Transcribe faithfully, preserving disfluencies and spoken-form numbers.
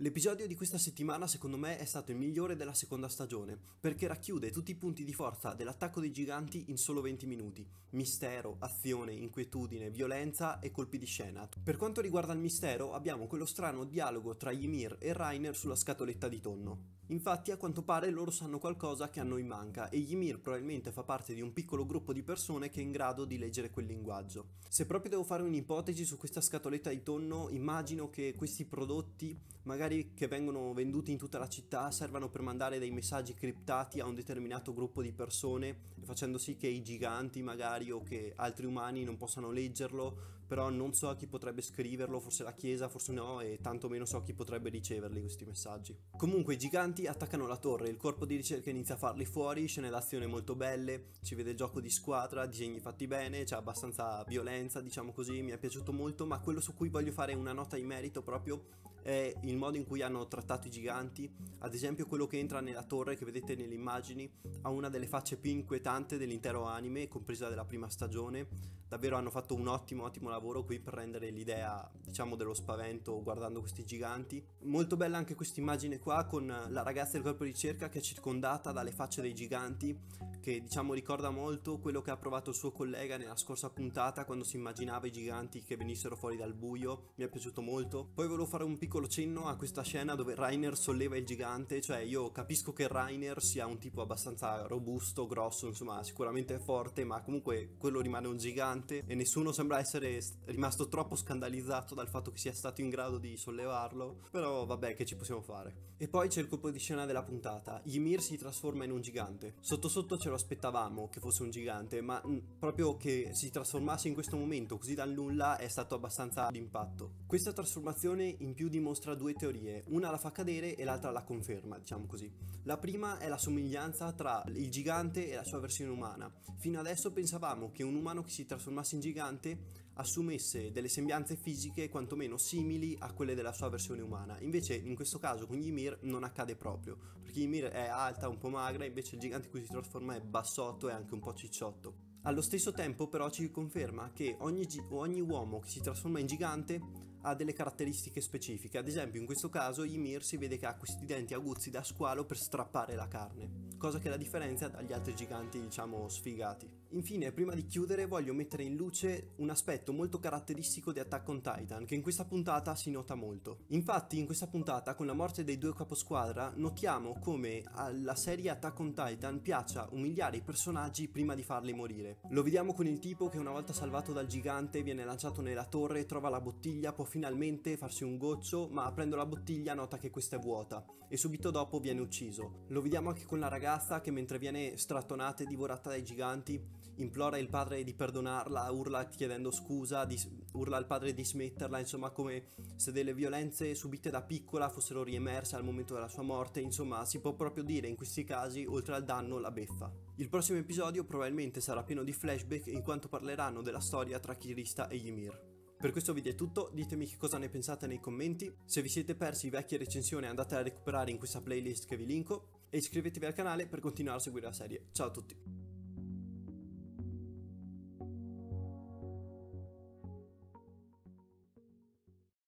L'episodio di questa settimana secondo me è stato il migliore della seconda stagione, perché racchiude tutti i punti di forza dell'attacco dei giganti in solo venti minuti. Mistero, azione, inquietudine, violenza e colpi di scena. Per quanto riguarda il mistero, abbiamo quello strano dialogo tra Ymir e Reiner sulla scatoletta di tonno. Infatti a quanto pare loro sanno qualcosa che a noi manca, e Ymir probabilmente fa parte di un piccolo gruppo di persone che è in grado di leggere quel linguaggio. Se proprio devo fare un'ipotesi su questa scatoletta di tonno, immagino che questi prodotti, magari che vengono venduti in tutta la città, servano per mandare dei messaggi criptati a un determinato gruppo di persone, facendo sì che i giganti magari o che altri umani non possano leggerlo, però non so a chi potrebbe scriverlo, forse la chiesa, forse no, e tantomeno so chi potrebbe riceverli questi messaggi. Comunque i giganti attaccano la torre, il corpo di ricerca inizia a farli fuori, scene d'azione molto belle, ci vede il gioco di squadra, disegni fatti bene, c'è abbastanza violenza, diciamo così, mi è piaciuto molto, ma quello su cui voglio fare una nota in merito proprio è il modo in cui hanno trattato i giganti. Ad esempio quello che entra nella torre che vedete nelle immagini ha una delle facce più inquietanti dell'intero anime, compresa della prima stagione. Davvero hanno fatto un ottimo ottimo lavoro qui per rendere l'idea, diciamo, dello spavento guardando questi giganti. Molto bella anche questa immagine qua con la ragazza del corpo di ricerca che è circondata dalle facce dei giganti, che diciamo ricorda molto quello che ha provato il suo collega nella scorsa puntata quando si immaginava i giganti che venissero fuori dal buio. Mi è piaciuto molto. Poi volevo fare un piccolo cenno a questa scena dove Reiner solleva il gigante, cioè io capisco che Reiner sia un tipo abbastanza robusto, grosso, insomma sicuramente è forte, ma comunque quello rimane un gigante e nessuno sembra essere rimasto troppo scandalizzato dal fatto che sia stato in grado di sollevarlo, però vabbè, che ci possiamo fare. E poi c'è il colpo di scena della puntata, Ymir si trasforma in un gigante, sotto sotto ce lo aspettavamo che fosse un gigante, ma mh, proprio che si trasformasse in questo momento così dal nulla è stato abbastanza d'impatto. Questa trasformazione in più dimostra due teorie. Una la fa cadere e l'altra la conferma, diciamo così. La prima è la somiglianza tra il gigante e la sua versione umana. Fino adesso pensavamo che un umano che si trasformasse in gigante assumesse delle sembianze fisiche quantomeno simili a quelle della sua versione umana. Invece in questo caso con Ymir non accade proprio, perché Ymir è alta, un po' magra, invece il gigante in cui si trasforma è bassotto e anche un po' cicciotto. Allo stesso tempo però ci conferma che ogni, ogni uomo che si trasforma in gigante ha delle caratteristiche specifiche. Ad esempio in questo caso Ymir si vede che ha questi denti aguzzi da squalo per strappare la carne, cosa che la differenzia dagli altri giganti, diciamo, sfigati. Infine, prima di chiudere, voglio mettere in luce un aspetto molto caratteristico di Attack on Titan che in questa puntata si nota molto. Infatti in questa puntata, con la morte dei due caposquadra, notiamo come alla serie Attack on Titan piaccia umiliare i personaggi prima di farli morire. Lo vediamo con il tipo che, una volta salvato dal gigante, viene lanciato nella torre, trova la bottiglia, può finalmente farsi un goccio, ma aprendo la bottiglia nota che questa è vuota e subito dopo viene ucciso. Lo vediamo anche con la ragazza che, mentre viene strattonata e divorata dai giganti, implora il padre di perdonarla, urla chiedendo scusa, di, urla al padre di smetterla, insomma come se delle violenze subite da piccola fossero riemerse al momento della sua morte. Insomma si può proprio dire in questi casi, oltre al danno, la beffa. Il prossimo episodio probabilmente sarà pieno di di flashback, in quanto parleranno della storia tra Kirista e Ymir. Per questo video è tutto, ditemi che cosa ne pensate nei commenti, se vi siete persi vecchie recensioni andate a recuperare in questa playlist che vi linko, e iscrivetevi al canale per continuare a seguire la serie. Ciao a tutti!